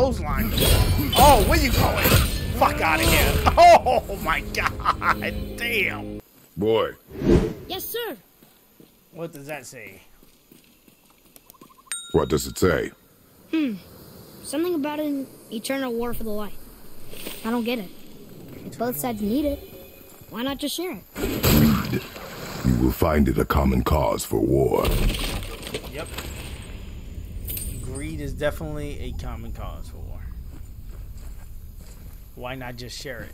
clothesline. Oh, where you going? Fuck out of here. Oh my god, damn. Boy. Yes, sir. What does that say? What does it say? Something about an eternal war for the light. I don't get it. If both sides need it, why not just share it? Read it. You will find it a common cause for war. Yep. Greed is definitely a common cause for war. Why not just share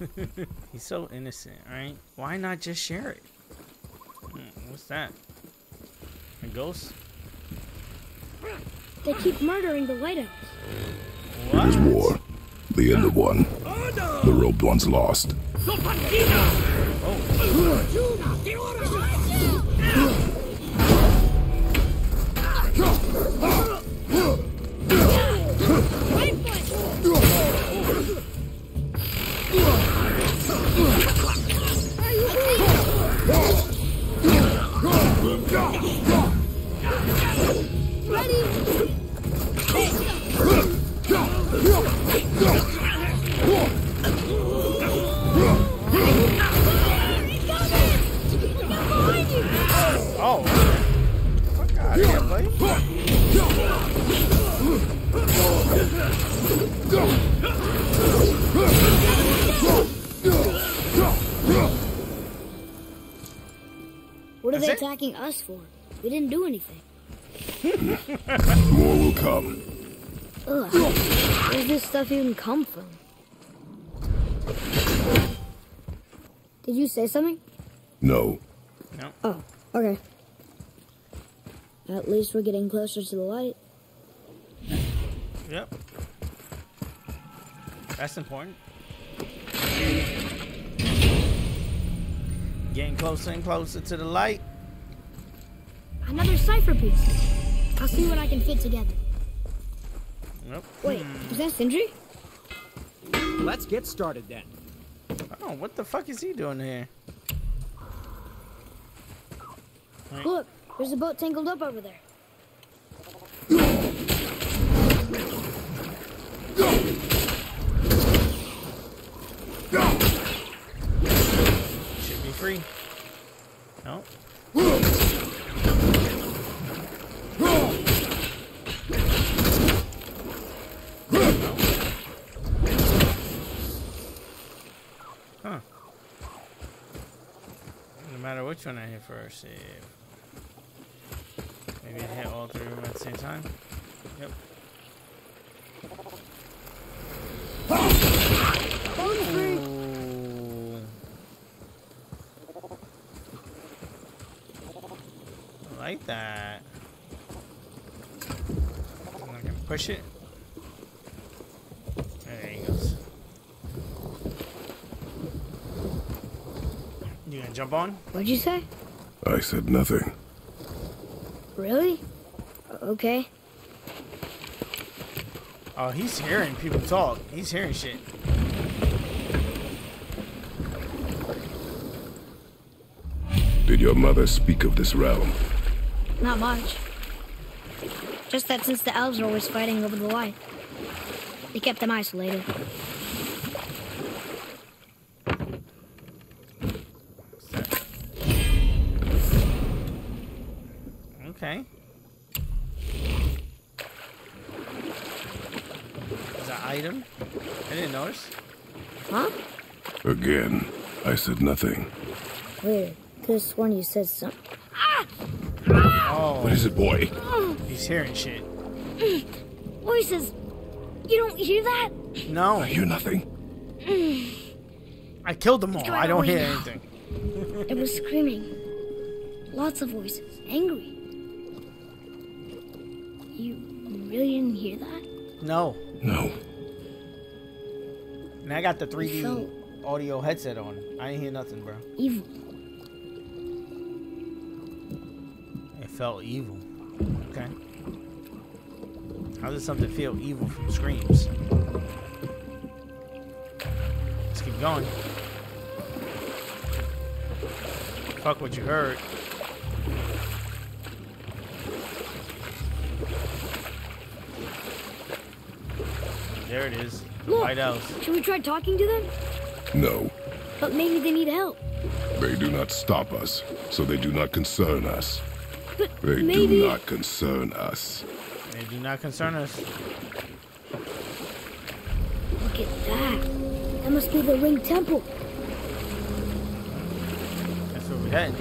it? He's so innocent, right? Why not just share it? What's that? A ghost? They keep murdering the lighthouse. It is war. The end of one. The robed one's lost. What are they attacking us for? We didn't do anything. More will come. Ugh. Where's this stuff even come from? Did you say something? No. No. Oh, okay. At least we're getting closer to the light. Yep. That's important. Getting closer and closer to the light. Another cipher piece. I'll see what I can fit together. Nope. Wait, is that Sindri? Let's get started then. Oh, what the fuck is he doing here? Right. Look, there's a boat tangled up over there. Should be free. No. Which one I hit first? Maybe I hit all three of them at the same time? Yep. Oh. I like that. I can push it. There he goes. You gonna jump on? What'd you say? I said nothing. Really? Okay. Oh, he's hearing people talk. He's hearing shit. Did your mother speak of this realm? Not much. Just that since the elves are always fighting over the light, they kept them isolated. Okay. Is that item? I didn't notice. Huh? Again, I said nothing. Weird. Could have sworn you said something. Oh. What is it, boy? He's hearing shit. Voices. You don't hear that? No. I hear nothing. I killed them all. I don't hear anything. It was screaming. Lots of voices. Angry. You really didn't hear that? No. No. And I got the 3D audio headset on. I didn't hear nothing, bro. Evil. It felt evil. Okay. How does something feel evil from screams? Let's keep going. Fuck what you heard. There it is. The White House. Should we try talking to them? No. But maybe they need help. They do not stop us, so they do not concern us. But they do not concern us. They do not concern us. Look at that. That must be the Ring Temple. That's where we head.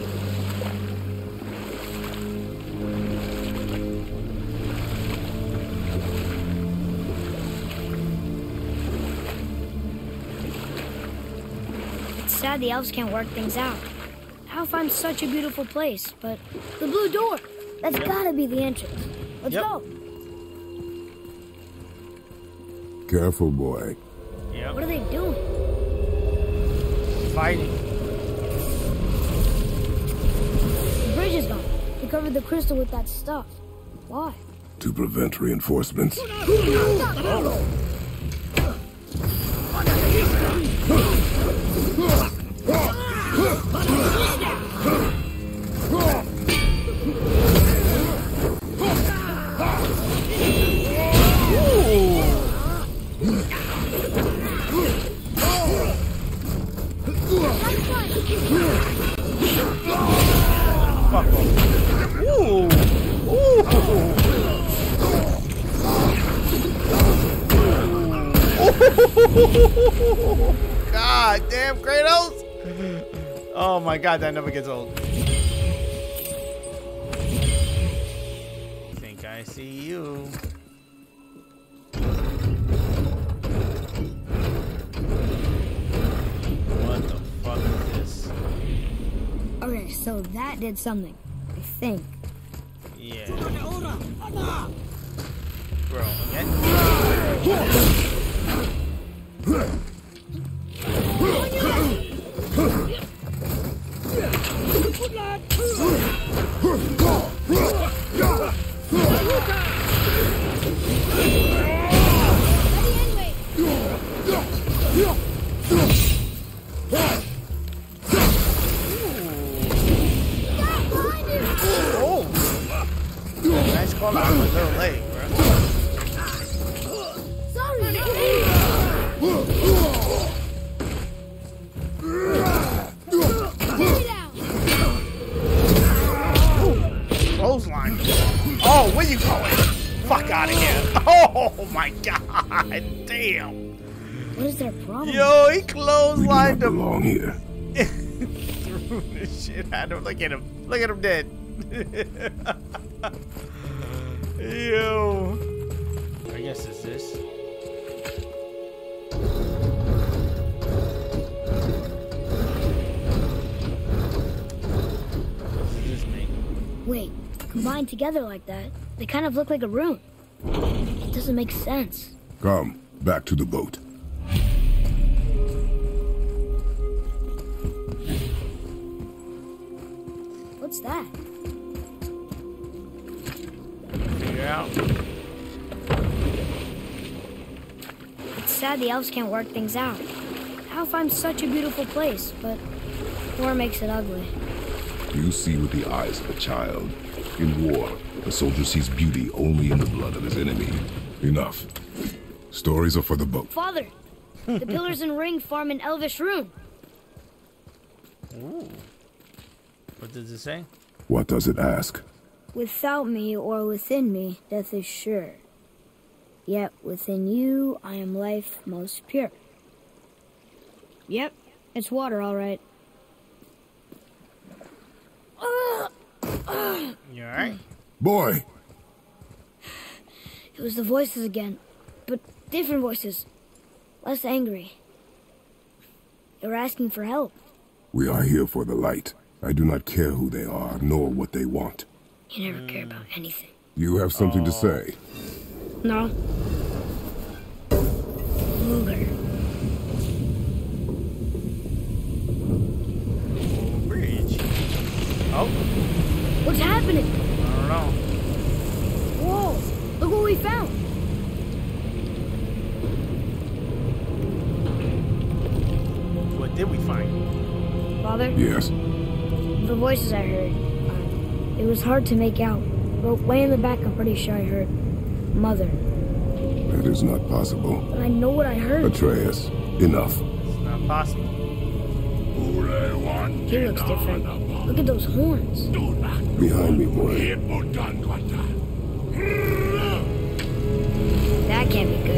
Sad the elves can't work things out. Alfheim's such a beautiful place, but the blue door, that's gotta be the entrance. Let's go. Careful, boy. What are they doing? Fighting. The bridge is gone. They covered the crystal with that stuff. Why? To prevent reinforcements. God damn, Kratos! Oh my god, that never gets old. Think I see you. What the fuck is this? Okay, so that did something, I think. Yeah. Bro, again? Nice call out with her leg, bro. Oh, where you going? Fuck out of here. Oh my god, damn. What is their problem? Yo, he clotheslined him. Belong here. Threw this shit at him. Look at him. Look at him dead. Yo. I guess it's this. Wait, combined together like that, they kind of look like a room. It doesn't make sense. Come, back to the boat. What's that? Figure out. It's sad the elves can't work things out. Alfheim's such a beautiful place, but war makes it ugly. You see with the eyes of a child. In war, a soldier sees beauty only in the blood of his enemy. Enough. Stories are for the boat. Father, the pillars and ring form an elvish rune. Ooh. What does it say? What does it ask? Without me or within me, death is sure. Yet within you, I am life most pure. Yep, it's water, all right. You alright? Boy! It was the voices again, but different voices. Less angry. They were asking for help. We are here for the light. I do not care who they are, nor what they want. You never care about anything. You have something to say? No. Luger. Bridge. Oh. What's happening? I don't know. Whoa! Look what we found! What did we find? Father? Yes? The voices I heard. It was hard to make out, but way in the back I'm pretty sure I heard Mother. It is not possible. I know what I heard. Atreus, enough. It's not possible. He looks different. Look at those horns. Behind me, boy. That can't be good.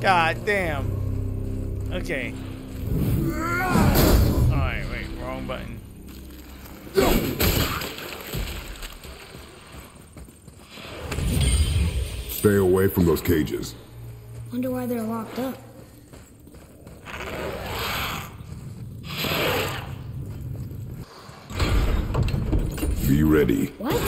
God damn. Okay. Alright, wait, wrong button. Stay away from those cages. Wonder why they're locked up. Be ready. What?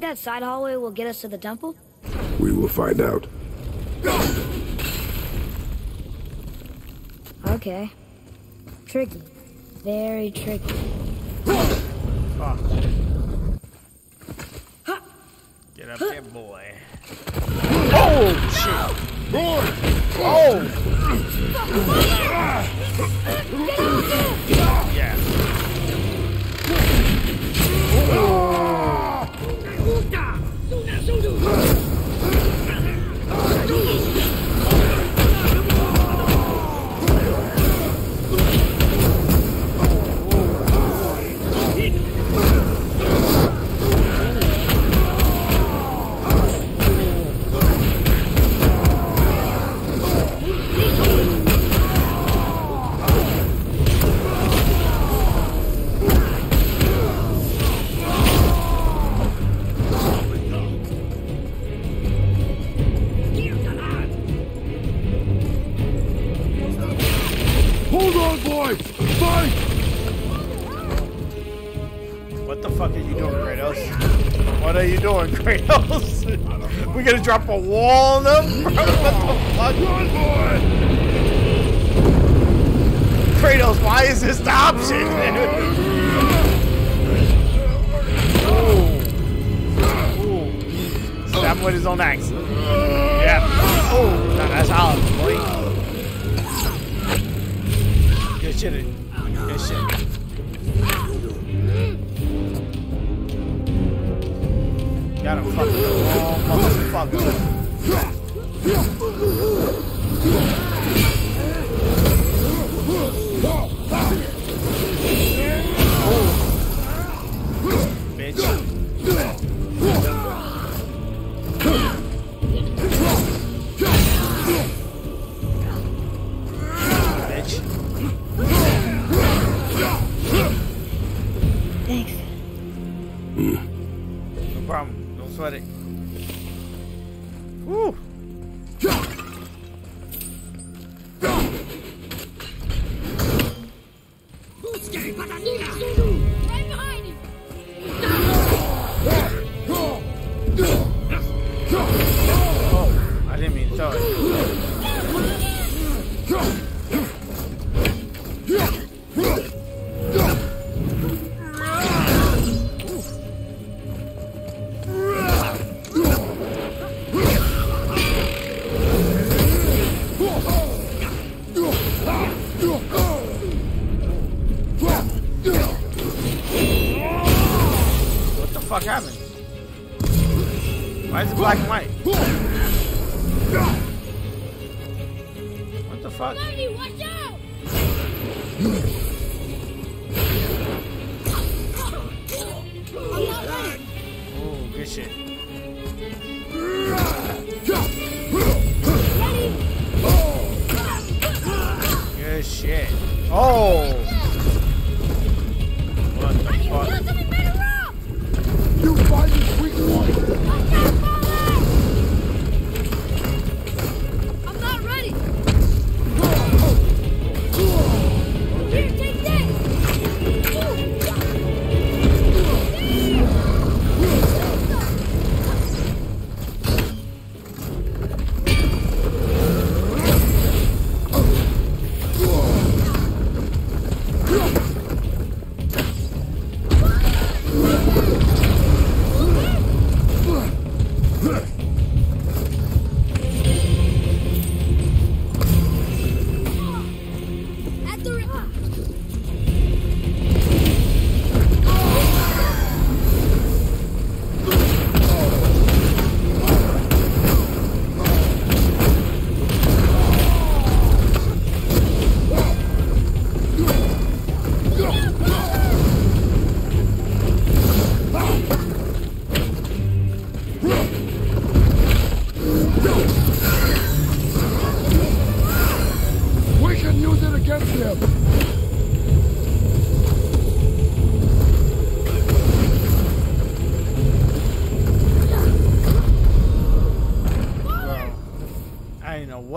That side hallway will get us to the temple? We will find out. Okay. Tricky. Very tricky. Fuck. Get up there, boy. Oh, shit. Boy! Oh! Yeah. Oh. Kratos, we gonna drop a wall on them? What the fuck? Good boy! Kratos, why is this the option? Oh. Stab with his own axe. Yeah. Oh, no, that's all, boy. Good shit. Good shit. Got him fucking wrong motherfucker. Bitch.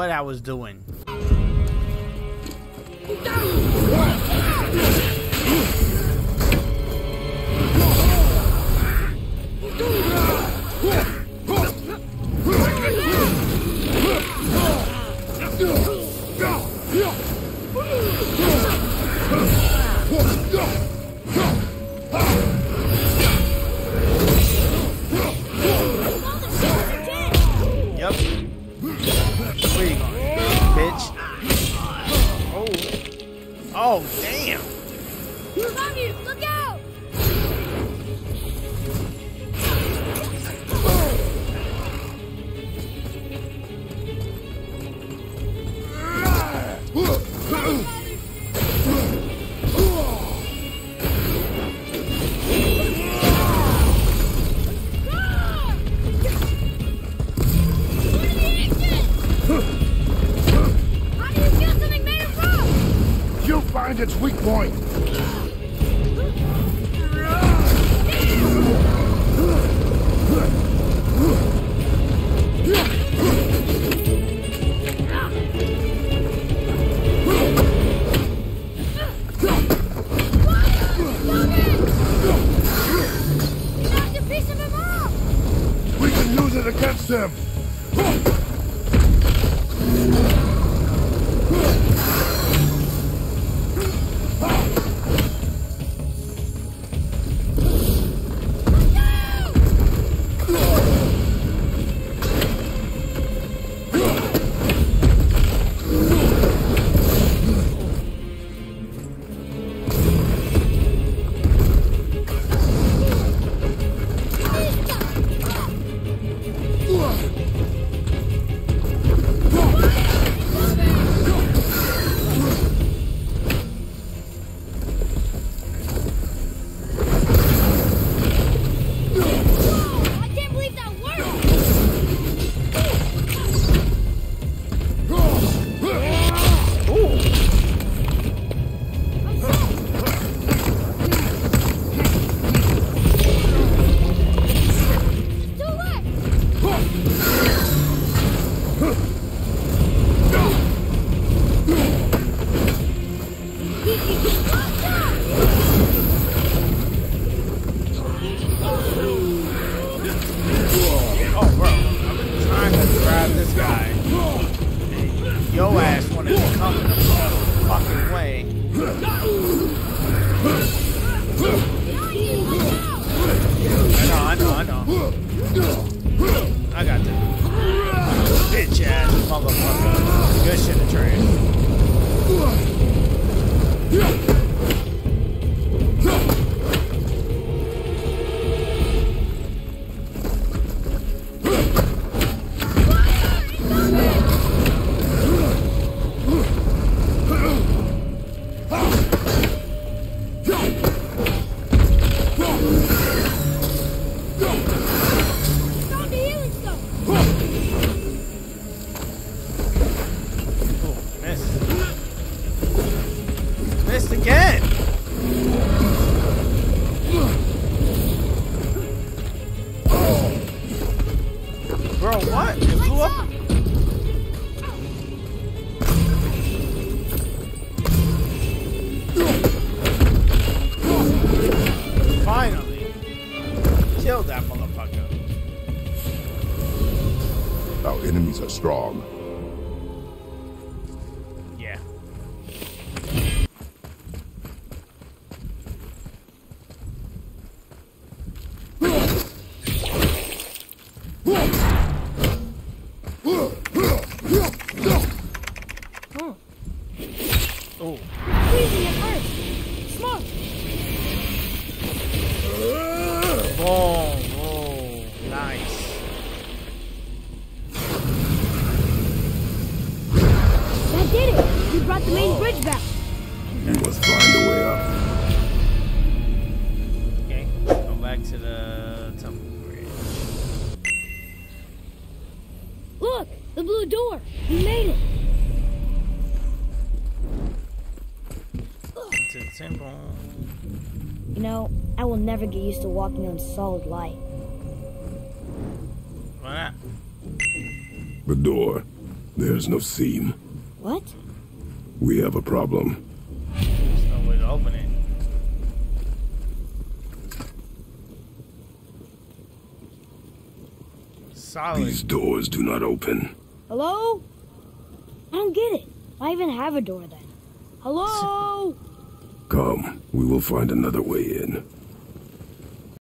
I was doing. Its weak point. We can use it against them. Oh, bro, I've been trying to grab this guy. And yo ass wanted to come in the fucking way. I know. I got this. Bitch ass motherfucker. Good shit, Atreus. Again. Oh. Bro, what? It blew up? Finally. Killed that motherfucker. Our enemies are strong. You know, I will never get used to walking on solid light. Why not? The door. There's no seam. What? We have a problem. There's no way to open it. Solid. These doors do not open. Hello? I don't get it. Why even have a door then? Hello? Come, we will find another way in.